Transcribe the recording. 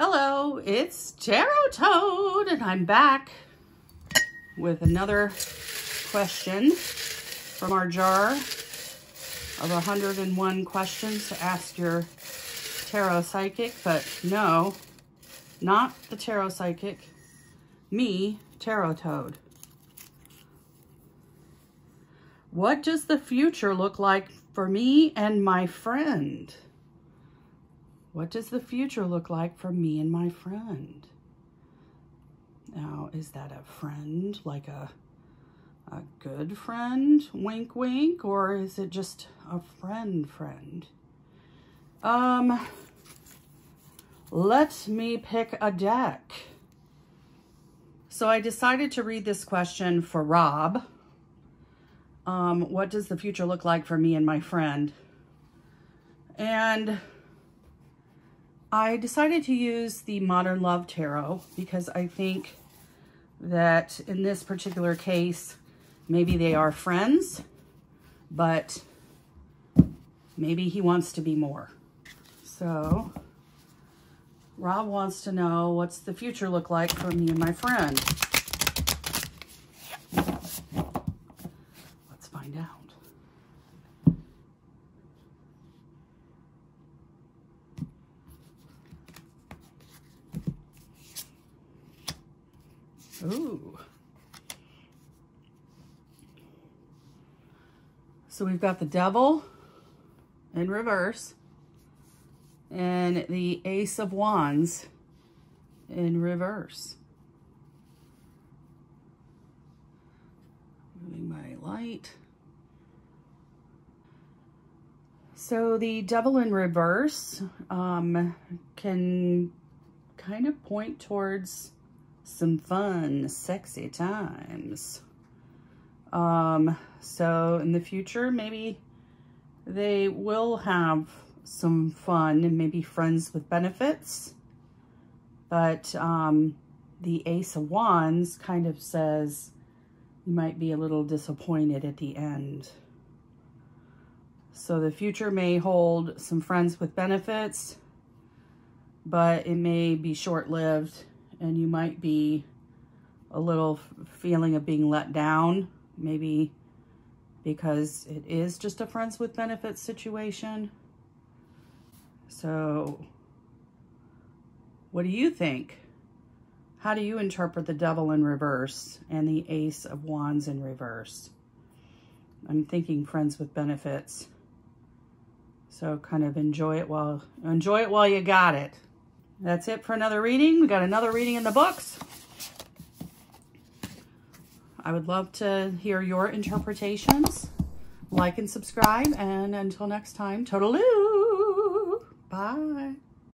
Hello, it's Tarot Toad, and I'm back with another question from our jar of 101 questions to ask your tarot psychic, but no, not the tarot psychic, me, Tarot Toad. What does the future look like for me and my friend? What does the future look like for me and my friend? Now, is that a friend, like a good friend, wink, wink, or is it just a friend? Let me pick a deck. So I decided to read this question for Rob. What does the future look like for me and my friend? And I decided to use the Modern Love Tarot because I think that in this particular case, maybe they are friends, but maybe he wants to be more. So Rob wants to know, what's the future look like for me and my friend? Let's find out. Ooh. So we've got the Devil in reverse and the Ace of Wands in reverse. Moving my light. So the Devil in reverse can kind of point towards some fun, sexy times. So in the future, maybe they will have some fun and maybe friends with benefits. But the Ace of Wands kind of says you might be a little disappointed at the end. So the future may hold some friends with benefits, but it may be short-lived. And you might be a little feeling of being let down, maybe because it is just a friends with benefits situation. So what do you think? How do you interpret the Devil in reverse and the Ace of Wands in reverse? I'm thinking friends with benefits. So kind of enjoy it while you got it. That's it for another reading. We got another reading in the books. I would love to hear your interpretations. Like and subscribe. And until next time, toodaloo. Bye.